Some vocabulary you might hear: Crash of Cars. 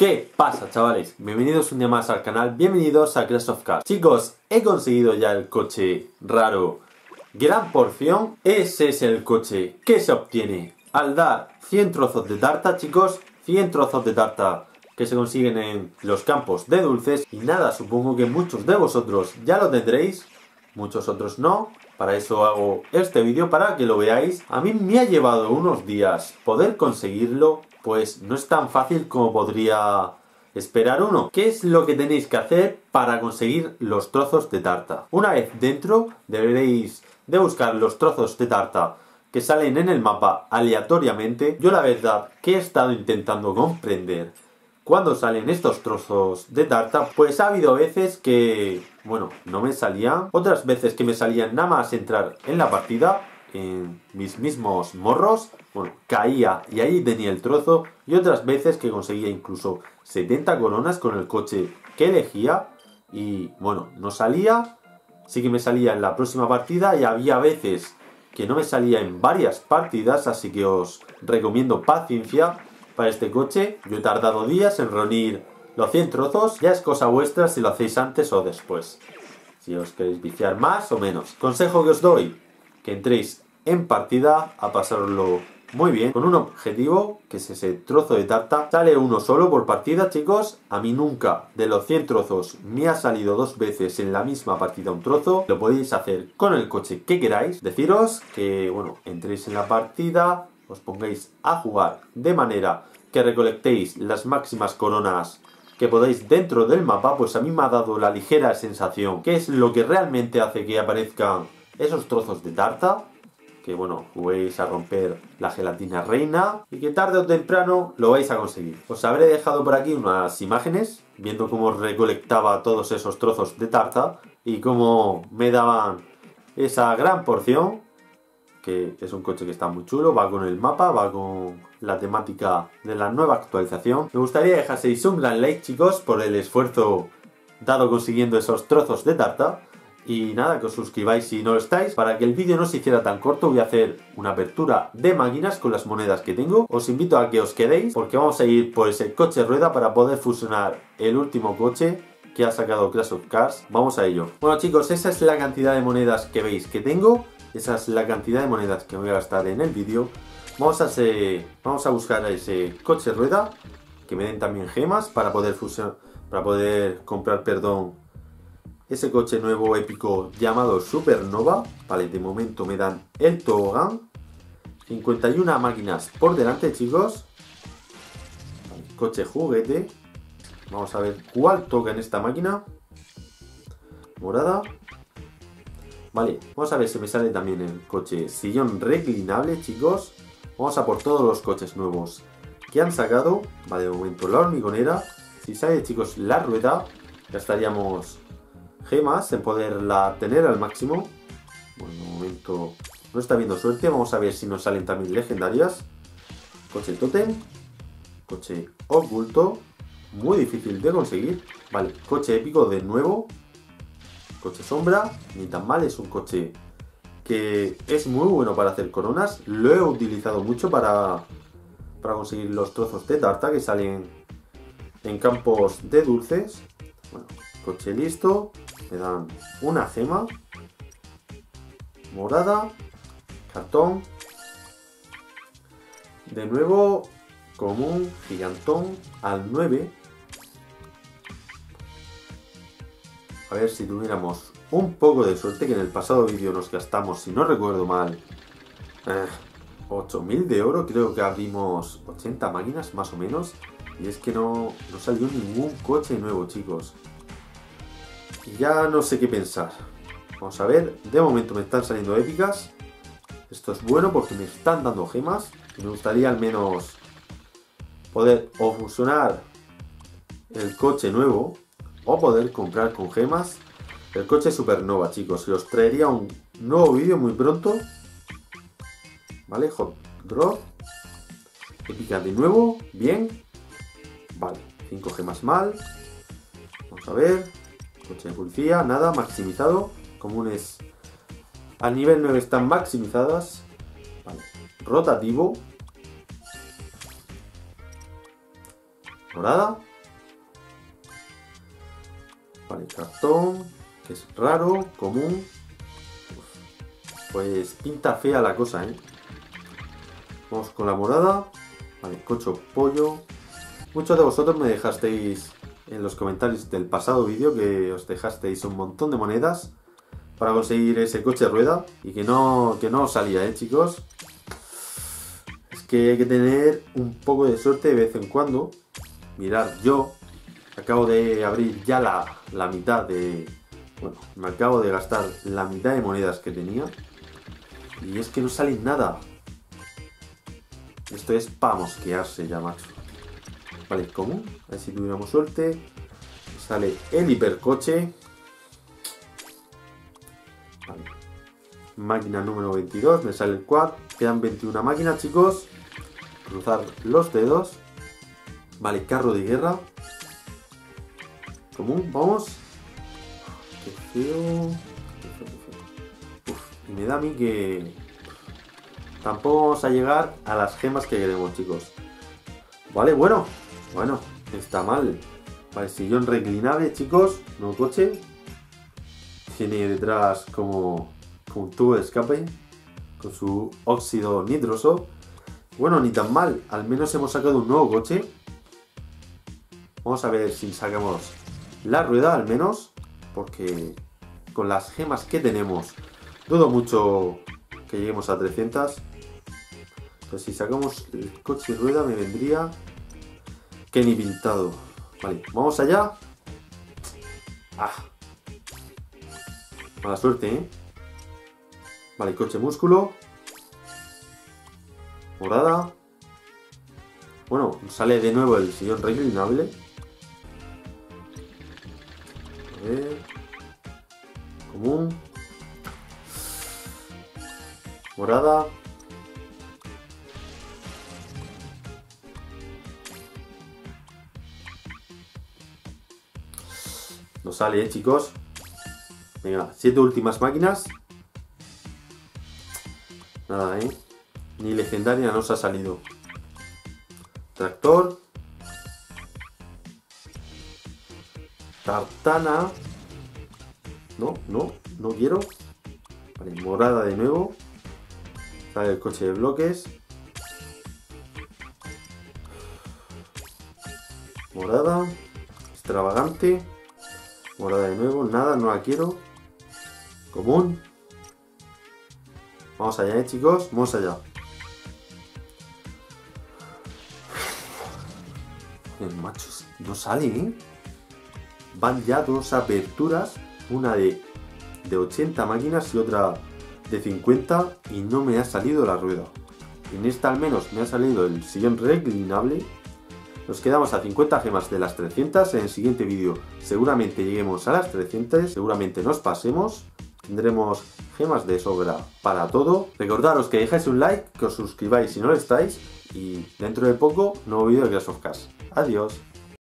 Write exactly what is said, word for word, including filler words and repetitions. ¿Qué pasa, chavales? Bienvenidos un día más al canal, bienvenidos a Crash of Cars. Chicos, he conseguido ya el coche raro Gran Porción. Ese es el coche que se obtiene al dar cien trozos de tarta, chicos, cien trozos de tarta que se consiguen en los campos de dulces. Y nada, supongo que muchos de vosotros ya lo tendréis, muchos otros no. Para eso hago este vídeo, para que lo veáis. A mí me ha llevado unos días poder conseguirlo, pues no es tan fácil como podría esperar uno. ¿Qué es lo que tenéis que hacer para conseguir los trozos de tarta? Una vez dentro, deberéis de buscar los trozos de tarta que salen en el mapa aleatoriamente. Yo la verdad que he estado intentando comprender cuando salen estos trozos de tarta, pues ha habido veces que, bueno, no me salían. Otras veces que me salían nada más entrar en la partida, en mis mismos morros. Bueno, caía y ahí tenía el trozo. Y otras veces que conseguía incluso setenta coronas con el coche que elegía. Y bueno, no salía. Sí que me salía en la próxima partida y había veces que no me salía en varias partidas. Así que os recomiendo paciencia para este coche. Yo he tardado días en reunir los cien trozos. Ya es cosa vuestra si lo hacéis antes o después, si os queréis viciar más o menos. Consejo que os doy: que entréis en partida a pasarlo muy bien, con un objetivo, que es ese trozo de tarta. Sale uno solo por partida, chicos. A mí nunca de los cien trozos me ha salido dos veces en la misma partida un trozo. Lo podéis hacer con el coche que queráis. Deciros que, bueno, entréis en la partida, os pongáis a jugar de manera que recolectéis las máximas coronas que podáis dentro del mapa. Pues a mí me ha dado la ligera sensación que es lo que realmente hace que aparezcan esos trozos de tarta, que bueno, juguéis a romper la gelatina reina y que tarde o temprano lo vais a conseguir. Os habré dejado por aquí unas imágenes viendo cómo recolectaba todos esos trozos de tarta y cómo me daban esa gran porción, que es un coche que está muy chulo, va con el mapa, va con la temática de la nueva actualización. Me gustaría dejaseis un gran like, chicos, por el esfuerzo dado consiguiendo esos trozos de tarta. Y nada, que os suscribáis si no lo estáis. Para que el vídeo no se hiciera tan corto, voy a hacer una apertura de máquinas con las monedas que tengo. Os invito a que os quedéis, porque vamos a ir por ese coche rueda para poder fusionar el último coche que ha sacado Crash of Cars. Vamos a ello. Bueno, chicos, esa es la cantidad de monedas que veis que tengo. Esa es la cantidad de monedas que voy a gastar en el vídeo. Vamos a, hacer, vamos a buscar a ese coche rueda, que me den también gemas para poder, fusion, para poder comprar, perdón, ese coche nuevo épico llamado Supernova. Vale, de momento me dan el tobogán. cincuenta y una máquinas por delante, chicos. El coche juguete. Vamos a ver cuál toca en esta máquina morada. Vale, vamos a ver si me sale también el coche sillón reclinable, chicos. Vamos a por todos los coches nuevos que han sacado. Vale, de momento la hormigonera. Si sale, chicos, la rueda, gastaríamos gemas en poderla tener al máximo. Bueno, de momento no está habiendo suerte. Vamos a ver si nos salen también legendarias. Coche tótem, coche oculto, muy difícil de conseguir. Vale, coche épico de nuevo. Coche sombra, ni tan mal, es un coche que es muy bueno para hacer coronas. Lo he utilizado mucho para, para conseguir los trozos de tarta que salen en campos de dulces. Bueno, coche listo, me dan una gema morada, cartón, de nuevo común, gigantón al nueve. A ver si tuviéramos un poco de suerte, que en el pasado vídeo nos gastamos, si no recuerdo mal, eh, ocho mil de oro. Creo que abrimos ochenta máquinas más o menos. Y es que no, no salió ningún coche nuevo, chicos. Y ya no sé qué pensar. Vamos a ver, de momento me están saliendo épicas. Esto es bueno porque me están dando gemas. Y me gustaría al menos poder o fusionar el coche nuevo o poder comprar con gemas el coche Supernova, chicos. Y os traería un nuevo vídeo muy pronto. Vale, hot drop. Épica de nuevo, bien. Vale, cinco gemas mal. Vamos a ver. Coche de policía, nada, maximizado. Comunes al nivel nueve están maximizadas. Vale, rotativo. Morada. Vale, cartón, que es raro, común. Pues pinta fea la cosa, ¿eh? Vamos con la morada. Vale, cocho, pollo. Muchos de vosotros me dejasteis en los comentarios del pasado vídeo que os dejasteis un montón de monedas para conseguir ese coche rueda y que no, que no salía, ¿eh, chicos? Es que hay que tener un poco de suerte de vez en cuando. Mirad, yo acabo de abrir ya la, la mitad de... Bueno, me acabo de gastar la mitad de monedas que tenía y es que no sale nada. Esto es para mosquearse ya, macho. Vale, común. A ver si tuviéramos suerte. Sale el hipercoche. Vale. Máquina número veintidós. Me sale el quad. Quedan veintiuna máquinas, chicos. Cruzar los dedos. Vale, carro de guerra. Común, vamos. Qué feo. Qué feo, qué feo. Uf, y me da a mí que tampoco vamos a llegar a las gemas que queremos, chicos. Vale, bueno. Bueno, está mal. Vale, sillón reclinable, chicos. Nuevo coche. Tiene detrás como, como un tubo de escape con su óxido nitroso. Bueno, ni tan mal. Al menos hemos sacado un nuevo coche. Vamos a ver si sacamos la rueda, al menos. Porque con las gemas que tenemos, dudo mucho que lleguemos a trescientas. Entonces si sacamos el coche y rueda me vendría que ni pintado. Vale, vamos allá. Ah, mala suerte, ¿eh? Vale, coche músculo. Morada. Bueno, sale de nuevo el sillón reclinable. A ver. Común. Morada. No sale, ¿eh, chicos? Venga, siete últimas máquinas. Nada, ¿eh? Ni legendaria nos ha salido. Tractor. Tartana. No, no, no quiero. Vale, morada de nuevo. Sale el coche de bloques. Morada. Extravagante. Morada de nuevo. Nada, no la quiero. Común. Vamos allá, ¿eh, chicos? Vamos allá. Machos, no sale, ¿eh? Van ya dos aperturas, una de, de ochenta máquinas y otra de cincuenta, y no me ha salido la rueda. En esta al menos me ha salido el sillón reclinable. Nos quedamos a cincuenta gemas de las trescientas. En el siguiente vídeo seguramente lleguemos a las trescientas, seguramente nos pasemos. Tendremos gemas de sobra para todo. Recordaros que dejéis un like, que os suscribáis si no lo estáis, y dentro de poco, nuevo vídeo de Crash of Cars. Adiós.